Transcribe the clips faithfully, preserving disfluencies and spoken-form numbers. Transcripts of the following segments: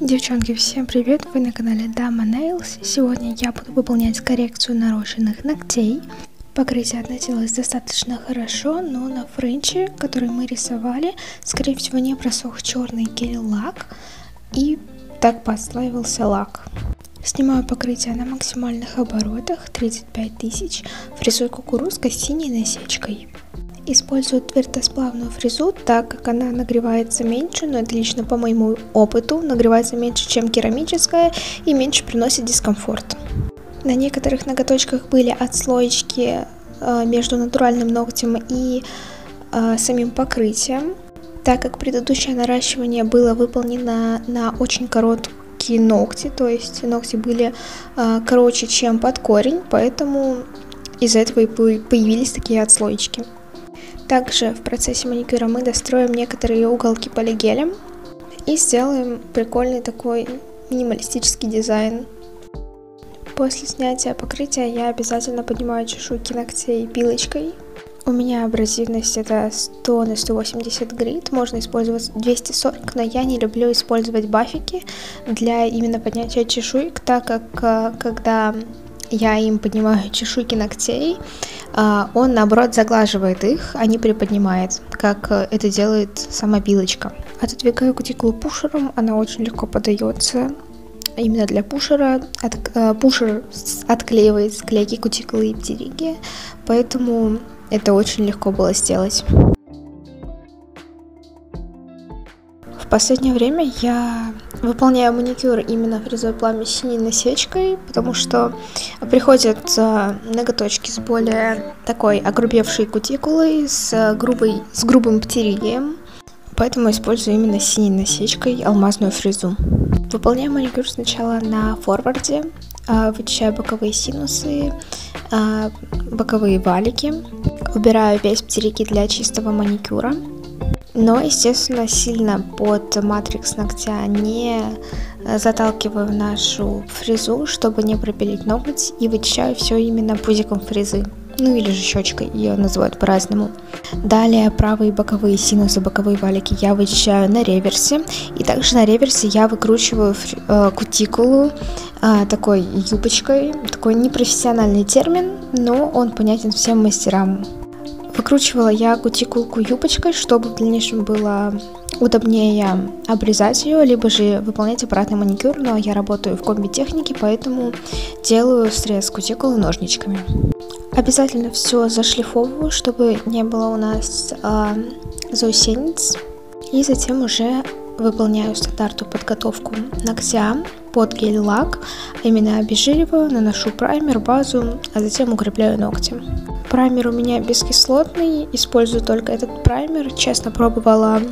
Девчонки, всем привет! Вы на канале Dama Nails. Сегодня я буду выполнять коррекцию нарощенных ногтей. Покрытие относилось достаточно хорошо, но на френче, который мы рисовали, скорее всего не просох черный гель-лак и так подслаивался лак. Снимаю покрытие на максимальных оборотах тридцать пять тысяч, фрезой кукурузка с синей насечкой. Использую твердосплавную фрезу, так как она нагревается меньше, но это лично по моему опыту, нагревается меньше, чем керамическая, и меньше приносит дискомфорт. На некоторых ноготочках были отслоечки между натуральным ногтем и самим покрытием, так как предыдущее наращивание было выполнено на очень короткие ногти, то есть ногти были короче, чем под корень, поэтому из-за этого и появились такие отслоечки. Также в процессе маникюра мы достроим некоторые уголки полигелем и сделаем прикольный такой минималистический дизайн. После снятия покрытия я обязательно поднимаю чешуйки ногтей пилочкой. У меня абразивность это сто на сто восемьдесят грит, можно использовать двести сорок, но я не люблю использовать бафики для именно поднятия чешуек, так как когда я им поднимаю чешуйки ногтей, он наоборот заглаживает их, а не приподнимает, как это делает сама пилочка. Отодвигаю кутикулу пушером, она очень легко поддается именно для пушера. От, пушер отклеивает склейки кутикулы и птериги, поэтому это очень легко было сделать. В последнее время я выполняю маникюр именно фрезой пламя с синей насечкой, потому что приходят ноготочки с более такой огрубевшей кутикулой, с, грубой, с грубым птеригием, поэтому использую именно с синей насечкой алмазную фрезу. Выполняю маникюр сначала на форварде, вычищаю боковые синусы, боковые валики, убираю весь птериги для чистого маникюра. Но, естественно, сильно под матрикс ногтя не заталкиваю нашу фрезу, чтобы не пропилить ноготь, и вычищаю все именно пузиком фрезы, ну или же щечкой, ее называют по-разному. Далее правые боковые синусы, боковые валики я вычищаю на реверсе, и также на реверсе я выкручиваю фри, э, кутикулу э, такой юбочкой, такой непрофессиональный термин, но он понятен всем мастерам. Выкручивала я кутикулку юбочкой, чтобы в дальнейшем было удобнее обрезать ее, либо же выполнять обратный маникюр, но я работаю в комби-технике, поэтому делаю срез кутикулы ножничками. Обязательно все зашлифовываю, чтобы не было у нас э, заусениц. И затем уже выполняю стандартную подготовку ногтя под гель-лак, именно обезжириваю, наношу праймер, базу, а затем укрепляю ногти. Праймер у меня бескислотный, использую только этот праймер. Честно, пробовала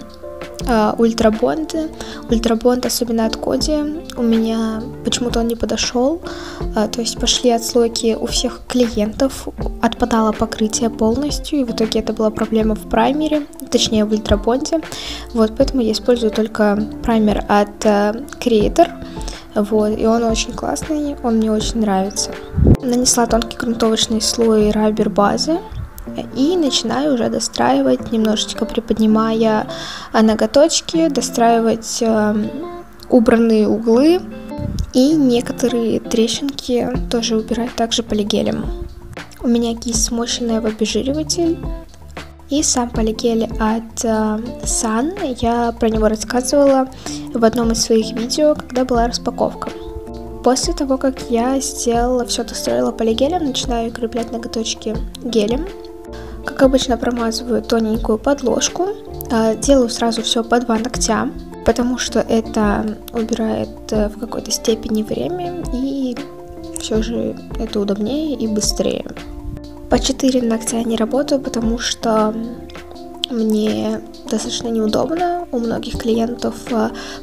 э, ультрабонды. Ультрабонд, особенно от Коди, у меня почему-то он не подошел. Э, то есть пошли отслойки у всех клиентов, отпадало покрытие полностью, и в итоге это была проблема в праймере, точнее в ультрабонде. Вот, поэтому я использую только праймер от э, Creator. Вот, и он очень классный, он мне очень нравится. Нанесла тонкий грунтовочный слой рабер базы и начинаю уже достраивать, немножечко приподнимая ноготочки, достраивать убранные углы и некоторые трещинки тоже убирать также полигелем. У меня кисть смоченная в обезжириватель. И сам полигель от э, Sun, я про него рассказывала в одном из своих видео, когда была распаковка. После того, как я сделала все, достроила полигелем, начинаю укреплять ноготочки гелем. Как обычно, промазываю тоненькую подложку, э, делаю сразу все по два ногтя, потому что это убирает э, в какой-то степени время, и все же это удобнее и быстрее. По четыре ногтя не работаю, потому что мне достаточно неудобно. У многих клиентов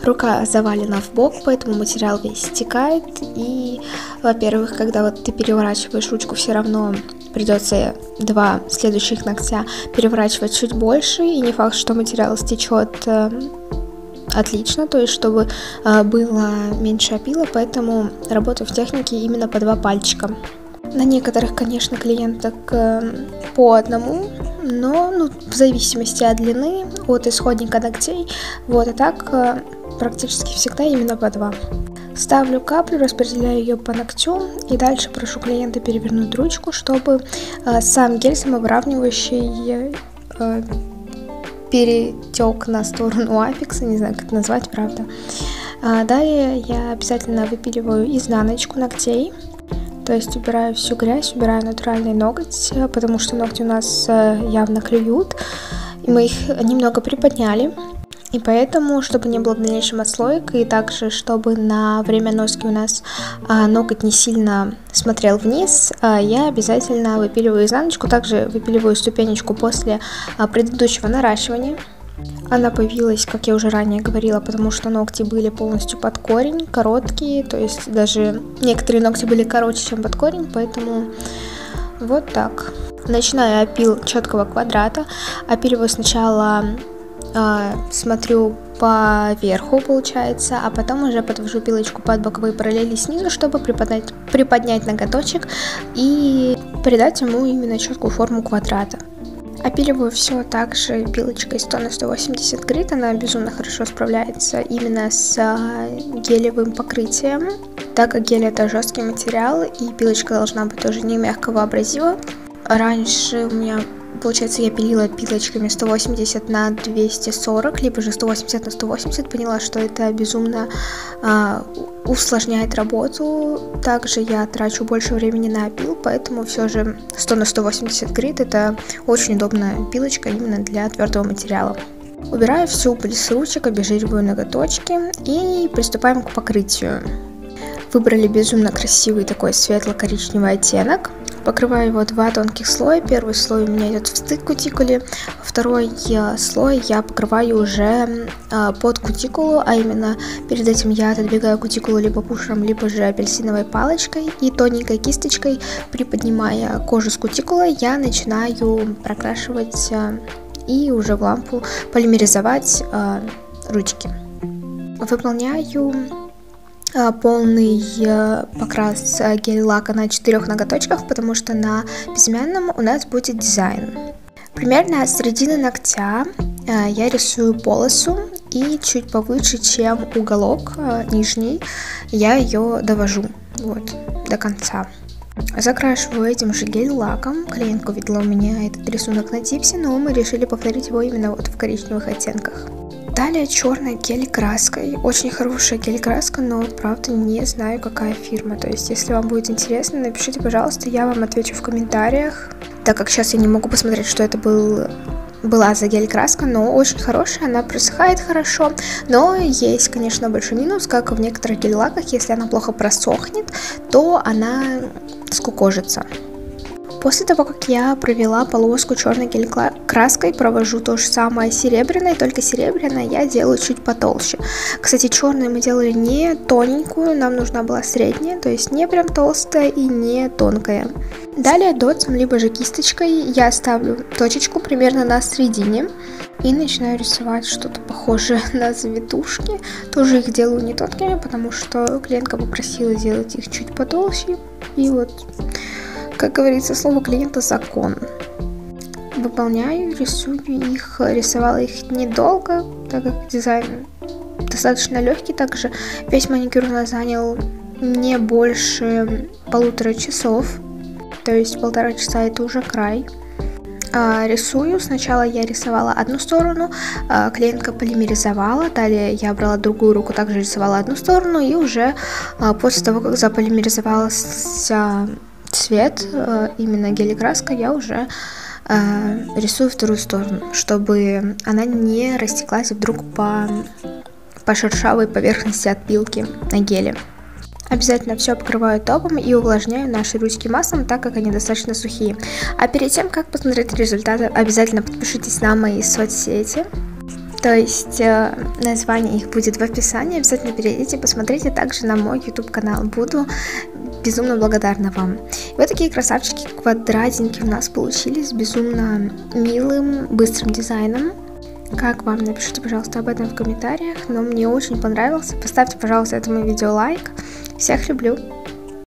рука завалена в бок, поэтому материал весь стекает. И, во-первых, когда вот ты переворачиваешь ручку, все равно придется два следующих ногтя переворачивать чуть больше. И не факт, что материал стечет отлично, то есть чтобы было меньше опила, поэтому работаю в технике именно по два пальчика. На некоторых, конечно, клиенток по одному, но ну, в зависимости от длины, от исходника ногтей. Вот, и так практически всегда именно по два. Ставлю каплю, распределяю ее по ногтю и дальше прошу клиента перевернуть ручку, чтобы э, сам гель самовыравнивающий э, перетек на сторону апекса, не знаю, как назвать, правда. А далее я обязательно выпиливаю изнаночку ногтей, то есть убираю всю грязь, убираю натуральный ноготь, потому что ногти у нас явно клюют, и мы их немного приподняли. И поэтому, чтобы не было в дальнейшем отслоек, и также, чтобы на время носки у нас а, ноготь не сильно смотрел вниз, а, я обязательно выпиливаю изнаночку, также выпиливаю ступенечку после а, предыдущего наращивания. Она появилась, как я уже ранее говорила, потому что ногти были полностью под корень, короткие, то есть даже некоторые ногти были короче, чем под корень, поэтому вот так. Начинаю опил четкого квадрата, опиливаю сначала... смотрю по верху, получается, а потом уже подвожу пилочку под боковые параллели снизу, чтобы приподнять, приподнять ноготочек и придать ему именно четкую форму квадрата. Опиливаю все также пилочкой сто на сто восемьдесят грит, она безумно хорошо справляется именно с гелевым покрытием, так как гель это жесткий материал и пилочка должна быть тоже не мягкого абразива. Раньше у меня... Получается, я пилила пилочками сто восемьдесят на двести сорок, либо же сто восемьдесят на сто восемьдесят, поняла, что это безумно э, усложняет работу. Также я трачу больше времени на опил, поэтому все же сто на сто восемьдесят грит это очень удобная пилочка именно для твердого материала. Убираю всю пыль с ручек, обезжириваю ноготочки и приступаем к покрытию. Выбрали безумно красивый такой светло-коричневый оттенок. Покрываю его два тонких слоя. Первый слой у меня идет в стык кутикулы, второй слой я покрываю уже под кутикулу, а именно перед этим я отодвигаю кутикулу либо пушером, либо же апельсиновой палочкой и тоненькой кисточкой, приподнимая кожу с кутикулы, я начинаю прокрашивать и уже в лампу полимеризовать ручки. Выполняю полный покрас гель-лака на четырех ноготочках, потому что на безымянном у нас будет дизайн. Примерно от середины ногтя я рисую полосу и чуть повыше, чем уголок нижний, я ее довожу вот до конца. Закрашиваю этим же гель-лаком. Клиентка видела у меня этот рисунок на типсе, но мы решили повторить его именно вот в коричневых оттенках. Далее черной гель-краской, очень хорошая гель-краска, но правда не знаю, какая фирма, то есть если вам будет интересно, напишите, пожалуйста, я вам отвечу в комментариях, так как сейчас я не могу посмотреть, что это был, была за гель-краска, но очень хорошая, она просыхает хорошо, но есть, конечно, большой минус, как в некоторых гель-лаках, если она плохо просохнет, то она скукожится. После того, как я провела полоску черной гель-краской, провожу то же самое серебряной, только серебряной я делаю чуть потолще. Кстати, черной мы делали не тоненькую, нам нужна была средняя, то есть не прям толстая и не тонкая. Далее дотсом, либо же кисточкой я ставлю точечку примерно на середине и начинаю рисовать что-то похожее на завитушки. Тоже их делаю не тонкими, потому что клиентка попросила сделать их чуть потолще и вот... Как говорится, слово клиента закон. Выполняю, рисую их, рисовала их недолго, так как дизайн достаточно легкий. Также весь маникюр у нас занял не больше полутора часов, то есть полтора часа это уже край. Рисую. Сначала я рисовала одну сторону, клиентка полимеризовала, далее я брала другую руку, также рисовала одну сторону и уже после того, как заполимеризовалась цвет, именно гель-краска, я уже э, рисую вторую сторону, чтобы она не растеклась вдруг по, по шершавой поверхности от пилки на геле. Обязательно все покрываю топом и увлажняю наши ручки маслом, так как они достаточно сухие. А перед тем, как посмотреть результаты, обязательно подпишитесь на мои соцсети. То есть э, название их будет в описании, обязательно перейдите, посмотрите также на мой YouTube канал, буду безумно благодарна вам. И вот такие красавчики, квадратинки у нас получились, с безумно милым, быстрым дизайном. Как вам? Напишите, пожалуйста, об этом в комментариях, но мне очень понравился, поставьте, пожалуйста, этому видео лайк, всех люблю!